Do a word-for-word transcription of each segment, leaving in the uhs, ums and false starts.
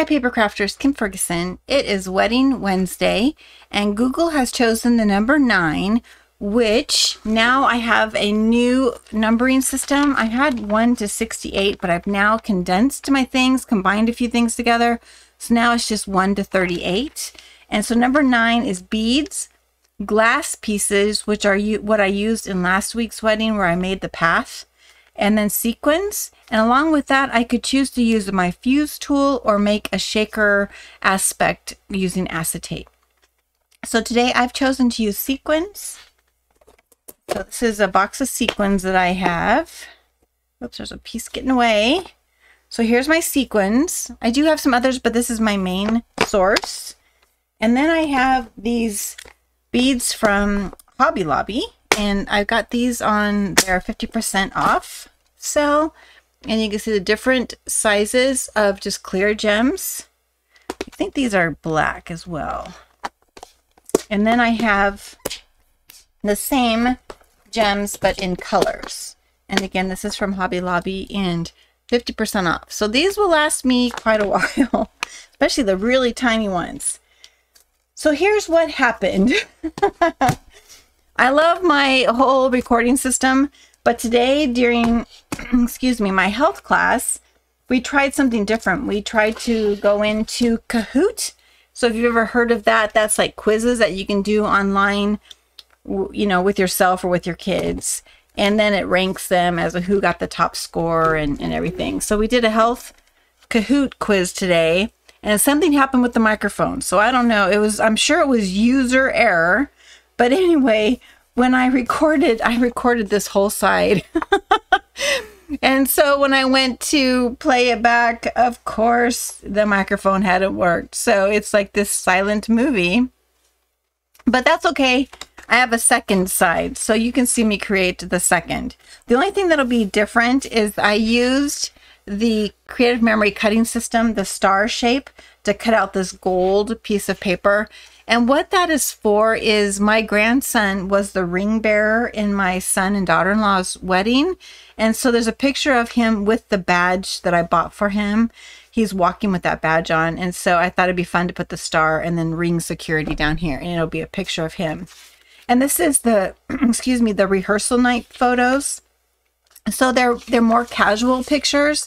Hi paper crafters, Kim Ferguson. It is Wedding Wednesday and Google has chosen the number nine, which now I have a new numbering system. I had one to sixty-eight, but I've now condensed my things, combined a few things together. So now it's just one to thirty-eight. And so number nine is beads, glass pieces, which are what I used in last week's wedding where I made the path, and then sequins. And along with that, I could choose to use my fuse tool or make a shaker aspect using acetate. So today I've chosen to use sequins. So this is a box of sequins that I have. Oops, there's a piece getting away. So here's my sequins. I do have some others, but this is my main source. And then I have these beads from Hobby Lobby, and I've got these on their fifty percent off sale, and you can see the different sizes of just clear gems. I think these are black as well. And then I have the same gems but in colors. And again, this is from Hobby Lobby and fifty percent off. So these will last me quite a while, especially the really tiny ones. So here's what happened. I love my whole recording system, but today during, excuse me, my health class, we tried something different. We tried to go into Kahoot. So if you've ever heard of that, that's like quizzes that you can do online, you know, with yourself or with your kids. And then it ranks them as a who got the top score and, and everything. So we did a health Kahoot quiz today, and something happened with the microphone. So I don't know, it was, I'm sure it was user error. But anyway, when I recorded, I recorded this whole side. And so when I went to play it back, of course, the microphone hadn't worked. So it's like this silent movie. But that's okay. I have a second side, so you can see me create the second. The only thing that'll be different is I used the creative memory cutting system, the star shape, to cut out this gold piece of paper. And what that is for is my grandson was the ring bearer in my son and daughter-in-law's wedding. And so there's a picture of him with the badge that I bought for him. He's walking with that badge on. And so I thought it'd be fun to put the star and then ring security down here, and it'll be a picture of him. And this is the, excuse me, the rehearsal night photos. So they're, they're more casual pictures.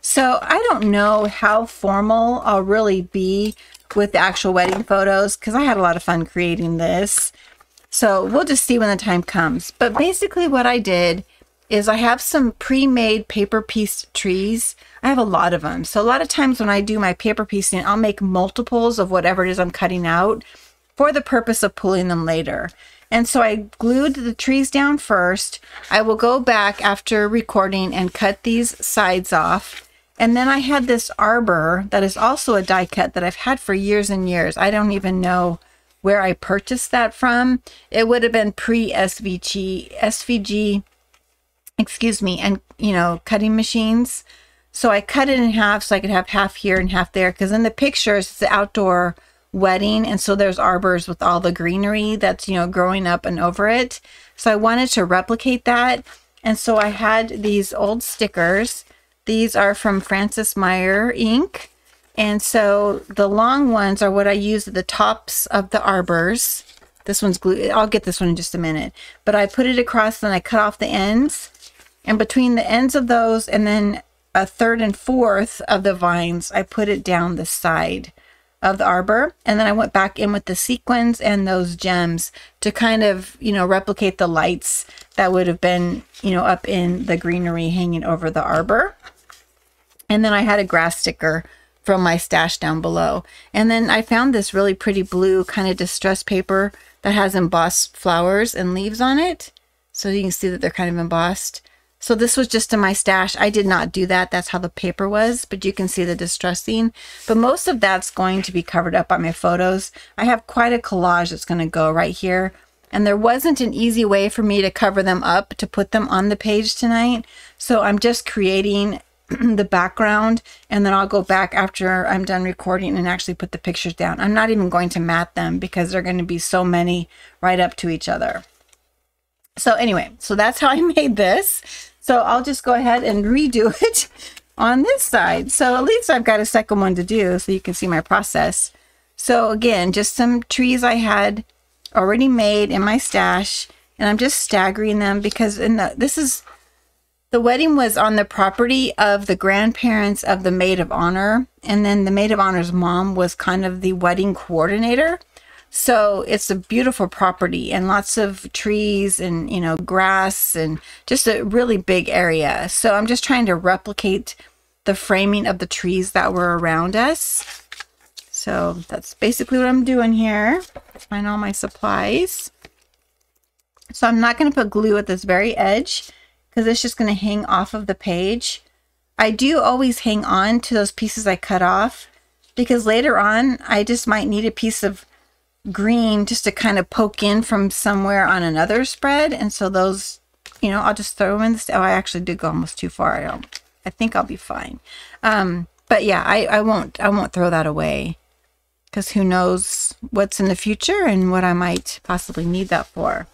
So I don't know how formal I'll really be with the actual wedding photos, because I had a lot of fun creating this. So we'll just see when the time comes. But basically what I did is I have some pre-made paper pieced trees. I have a lot of them. So a lot of times when I do my paper piecing, I'll make multiples of whatever it is I'm cutting out for the purpose of pulling them later. And so I glued the trees down first. I will go back after recording and cut these sides off. And then I had this arbor that is also a die cut that I've had for years and years. I don't even know where I purchased that from. It would have been pre S V G, S V G, excuse me, and, you know, cutting machines. So I cut it in half so I could have half here and half there, because in the pictures it's an outdoor wedding, and so there's arbors with all the greenery that's, you know, growing up and over it. So I wanted to replicate that. And so I had these old stickers. These are from Francis Meyer Incorporated. And so the long ones are what I use at the tops of the arbors. This one's glued. I'll get this one in just a minute. But I put it across and I cut off the ends. And between the ends of those and then a third and fourth of the vines, I put it down the side of the arbor. And then I went back in with the sequins and those gems to kind of, you know, replicate the lights that would have been, you know, up in the greenery hanging over the arbor. And then I had a grass sticker from my stash down below. And then I found this really pretty blue kind of distressed paper that has embossed flowers and leaves on it. So you can see that they're kind of embossed. So this was just in my stash. I did not do that. That's how the paper was, but you can see the distressing. But most of that's going to be covered up by my photos. I have quite a collage that's going to go right here. And there wasn't an easy way for me to cover them up, to put them on the page tonight. So I'm just creating the background, and then I'll go back after I'm done recording and actually put the pictures down. I'm not even going to mat them because they're going to be so many right up to each other. So anyway, so that's how I made this. So I'll just go ahead and redo it on this side. So at least I've got a second one to do so you can see my process. So again, just some trees I had already made in my stash, and I'm just staggering them because in the, this is, the wedding was on the property of the grandparents of the maid of honor, and then the maid of honor's mom was kind of the wedding coordinator. So it's a beautiful property and lots of trees and, you know, grass and just a really big area. So I'm just trying to replicate the framing of the trees that were around us. So that's basically what I'm doing here. Find all my supplies. So I'm not going to put glue at this very edge because it's just going to hang off of the page. I do always hang on to those pieces I cut off because later on I just might need a piece of green just to kind of poke in from somewhere on another spread, and so those, you know, I'll just throw them in this. Oh, I actually did go almost too far. I don't, I think I'll be fine. Um, but yeah, I, I won't I won't throw that away because who knows what's in the future and what I might possibly need that for.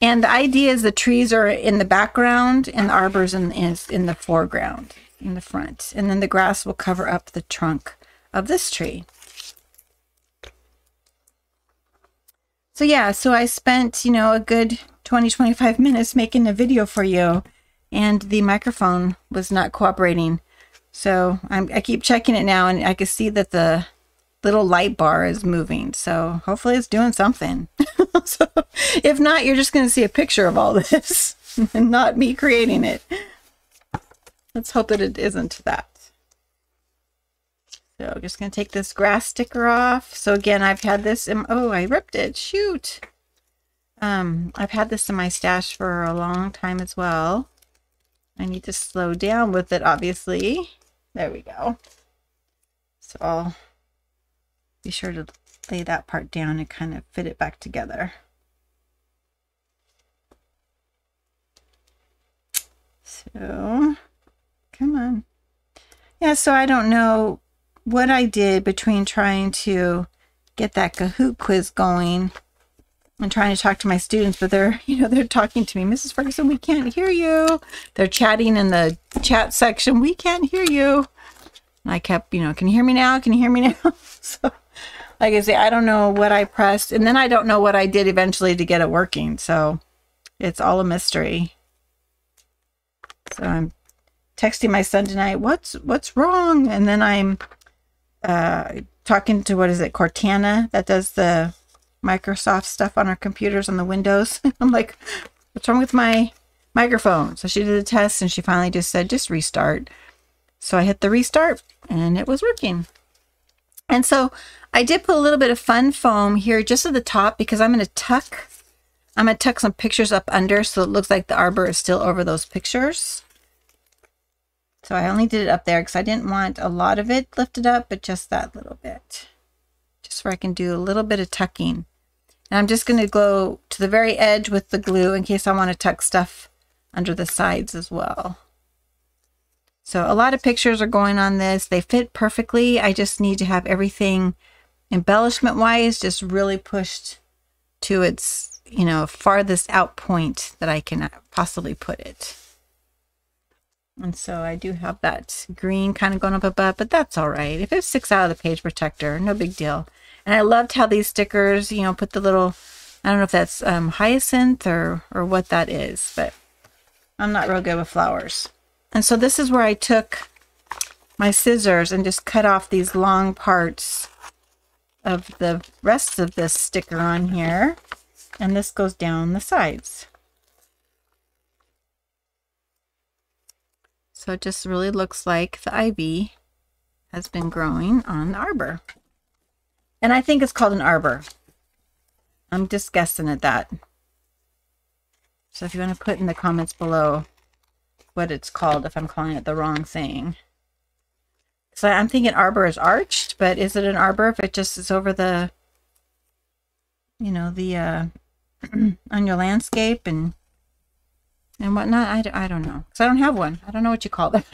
And the idea is the trees are in the background and the arbors in, is in the foreground, in the front, and then the grass will cover up the trunk of this tree. So yeah, so I spent, you know, a good twenty, twenty-five minutes making a video for you, and the microphone was not cooperating. So I'm, I keep checking it now, and I can see that the little light bar is moving. So hopefully it's doing something. So if not, you're just going to see a picture of all this and not me creating it. Let's hope that it isn't that. So I'm just going to take this grass sticker off. So again, I've had this in, oh, I ripped it. Shoot. Um, I've had this in my stash for a long time as well. I need to slow down with it, obviously. There we go. So I'll be sure to lay that part down and kind of fit it back together. So, come on. Yeah, so I don't know what I did between trying to get that Kahoot quiz going and trying to talk to my students, but they're, you know, they're talking to me, Missus Ferguson, we can't hear you. They're chatting in the chat section, we can't hear you. And I kept, you know, can you hear me now? Can you hear me now? So like I say, I don't know what I pressed, and then I don't know what I did eventually to get it working. So it's all a mystery. So I'm texting my son tonight, what's, what's wrong? And then I'm, Uh, talking to, what is it, Cortana, that does the Microsoft stuff on our computers on the Windows. I'm like, what's wrong with my microphone? So she did a test and she finally just said, just restart. So I hit the restart and it was working. And so I did put a little bit of fun foam here just at the top because I'm going to tuck, I'm going to tuck some pictures up under so it looks like the arbor is still over those pictures. So I only did it up there because I didn't want a lot of it lifted up, but just that little bit. Just where I can do a little bit of tucking. And I'm just going to go to the very edge with the glue in case I want to tuck stuff under the sides as well. So a lot of pictures are going on this. They fit perfectly. I just need to have everything embellishment-wise just really pushed to its, you know, farthest out point that I can possibly put it. And so I do have that green kind of going up above, but that's all right. If it sticks out of the page protector, no big deal. And I loved how these stickers, you know, put the little, I don't know if that's um, hyacinth or, or what that is, but I'm not real good with flowers. And so this is where I took my scissors and just cut off these long parts of the rest of this sticker on here. And this goes down the sides. So it just really looks like the ivy has been growing on the arbor. And I think it's called an arbor. I'm just guessing at that. So if you want to put in the comments below what it's called, if I'm calling it the wrong thing. So I'm thinking arbor is arched, but is it an arbor if it just is over the, you know, the, uh, on your landscape and and whatnot? I, I don't know, because I don't have one. I don't know what you call that.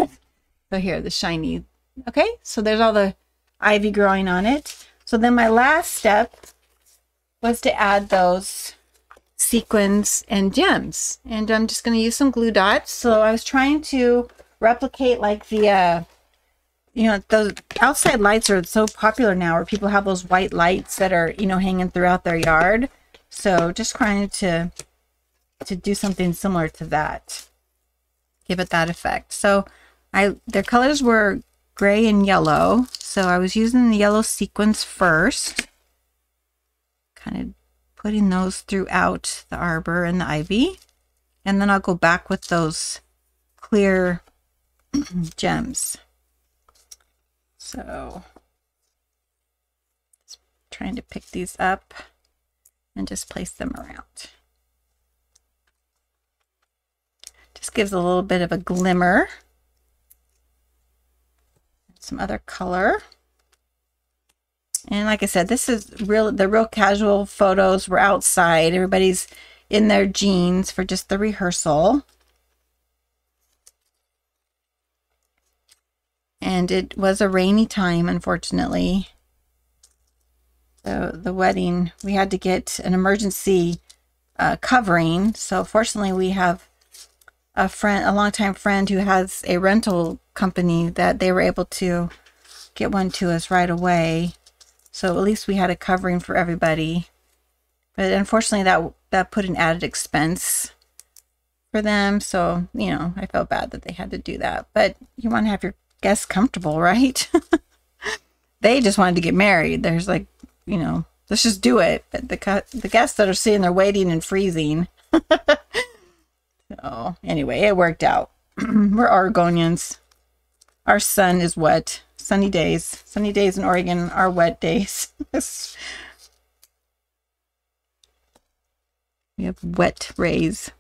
So here, the shiny. Okay, so there's all the ivy growing on it. So then my last step was to add those sequins and gems. And I'm just going to use some glue dots. So I was trying to replicate like the, uh, you know, those outside lights are so popular now where people have those white lights that are, you know, hanging throughout their yard. So just trying to, to do something similar to that, give it that effect. So I, their colors were gray and yellow. So I was using the yellow sequins first, kind of putting those throughout the arbor and the ivy. And then I'll go back with those clear gems. So just trying to pick these up and just place them around. Just gives a little bit of a glimmer. Some other color. And like I said, this is real, the real casual photos were outside. Everybody's in their jeans for just the rehearsal. And it was a rainy time, unfortunately. So the wedding, we had to get an emergency uh, covering. So fortunately we have a friend, a longtime friend who has a rental company that they were able to get one to us right away. So at least we had a covering for everybody. But unfortunately that, that put an added expense for them. So, you know, I felt bad that they had to do that. But you want to have your guests comfortable, right? They just wanted to get married. There's like, you know, let's just do it. But the the guests that are sitting there waiting and freezing. So anyway, it worked out. We're Oregonians. Our sun is wet. Sunny days. Sunny days in Oregon are wet days. We have wet rays.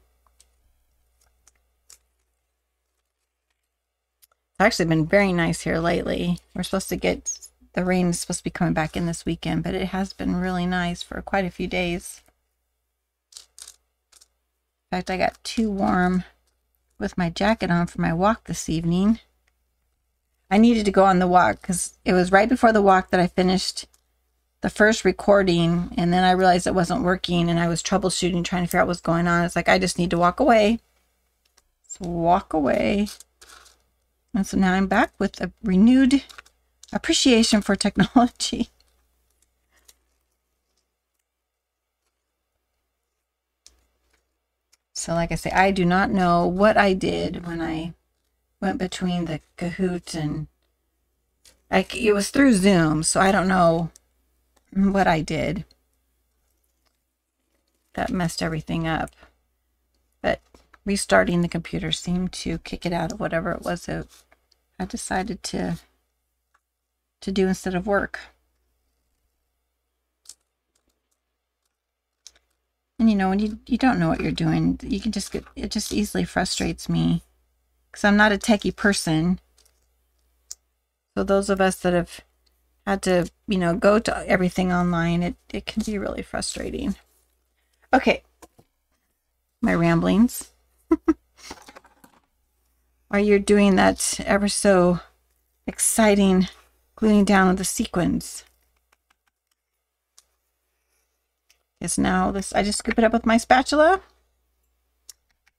Actually been very nice here lately. We're supposed to get, the rain is supposed to be coming back in this weekend, but it has been really nice for quite a few days. In fact, I got too warm with my jacket on for my walk this evening. I needed to go on the walk because it was right before the walk that I finished the first recording, and then I realized it wasn't working and I was troubleshooting, trying to figure out what's going on. It's like, I just need to walk away. So walk away. And so now I'm back with a renewed appreciation for technology. So like I say, I do not know what I did when I went between the Kahoot and I, it was through Zoom. So I don't know what I did. That messed everything up. But restarting the computer seemed to kick it out of whatever it was that I decided to to do instead of work. And you know, when you, you don't know what you're doing, you can just get, it just easily frustrates me because I'm not a techie person. So those of us that have had to, you know, go to everything online, it, it can be really frustrating. Okay, my ramblings. While you're doing that ever so exciting gluing down of the sequins. Yes, now this, I just scoop it up with my spatula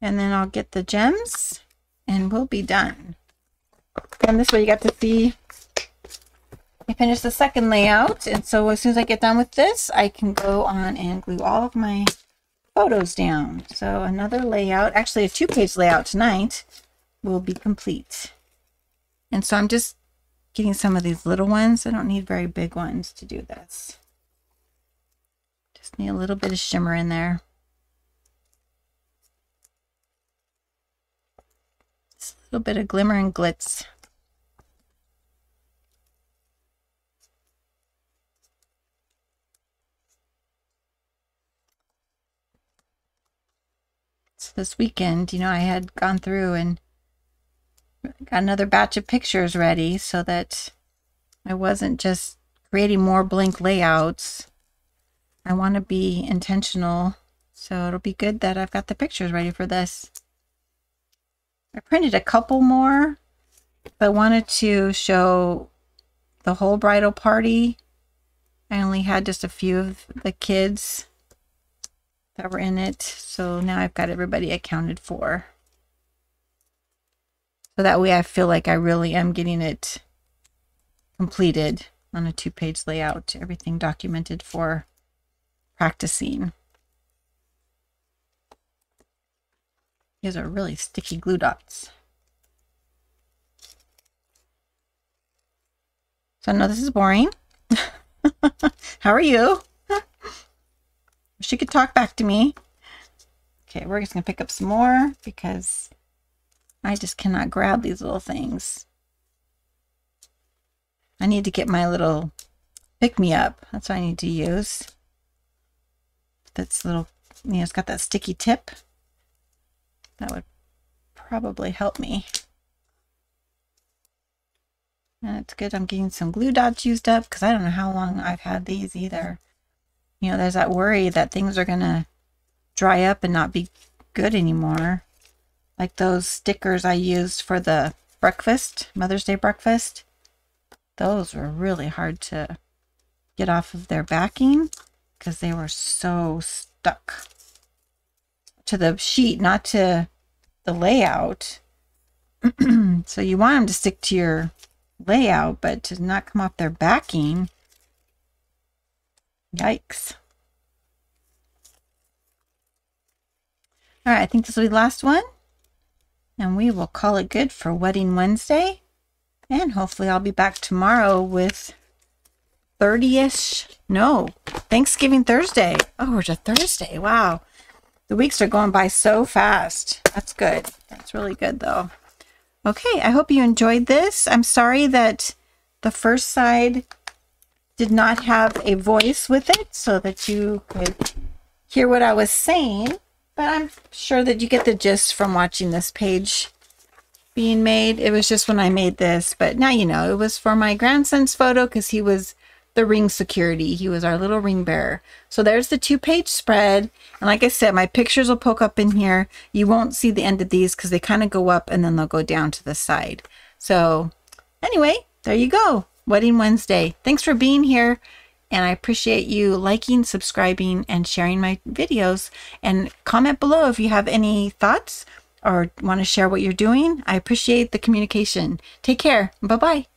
and then I'll get the gems and we'll be done. And this way you got to see I finished the second layout, and so as soon as I get done with this I can go on and glue all of my photos down. So another layout, actually a two-page layout tonight, will be complete. And so I'm just getting some of these little ones. I don't need very big ones to do this. Just need a little bit of shimmer in there. Just a little bit of glimmer and glitz. This weekend, you know, I had gone through and got another batch of pictures ready so that I wasn't just creating more blank layouts. I want to be intentional, so it'll be good that I've got the pictures ready for this. I printed a couple more, but I wanted to show the whole bridal party. I only had just a few of the kids that were in it, so now I've got everybody accounted for. So that way I feel like I really am getting it completed on a two-page layout, everything documented for practicing. These are really sticky glue dots. So I know this is boring. How are you? She could talk back to me. Okay, we're just gonna pick up some more because I just cannot grab these little things. I need to get my little pick-me-up. That's what I need to use. That's little, you know, it's got that sticky tip. That would probably help me. That's good. I'm getting some glue dots used up because I don't know how long I've had these either. You know, there's that worry that things are gonna dry up and not be good anymore. Like those stickers I used for the breakfast, Mother's Day breakfast. Those were really hard to get off of their backing because they were so stuck to the sheet, not to the layout. So you want them to stick to your layout, but to not come off their backing. Yikes. All right, I think this will be the last one, and we will call it good for Wedding Wednesday. And hopefully I'll be back tomorrow with thirty-ish, no, Thanksgiving Thursday. Oh, we're to Thursday, wow. The weeks are going by so fast. That's good. That's really good though. Okay, I hope you enjoyed this. I'm sorry that the first side did not have a voice with it so that you could hear what I was saying. But I'm sure that you get the gist from watching this page being made. It was just when I made this, but now you know. It was for my grandson's photo because he was the ring security. He was our little ring bearer. So there's the two-page spread. And like I said, my pictures will poke up in here. You won't see the end of these because they kind of go up and then they'll go down to the side. So anyway, there you go. Wedding Wednesday. Thanks for being here. And I appreciate you liking, subscribing, and sharing my videos. And comment below if you have any thoughts or want to share what you're doing. I appreciate the communication. Take care. Bye-bye.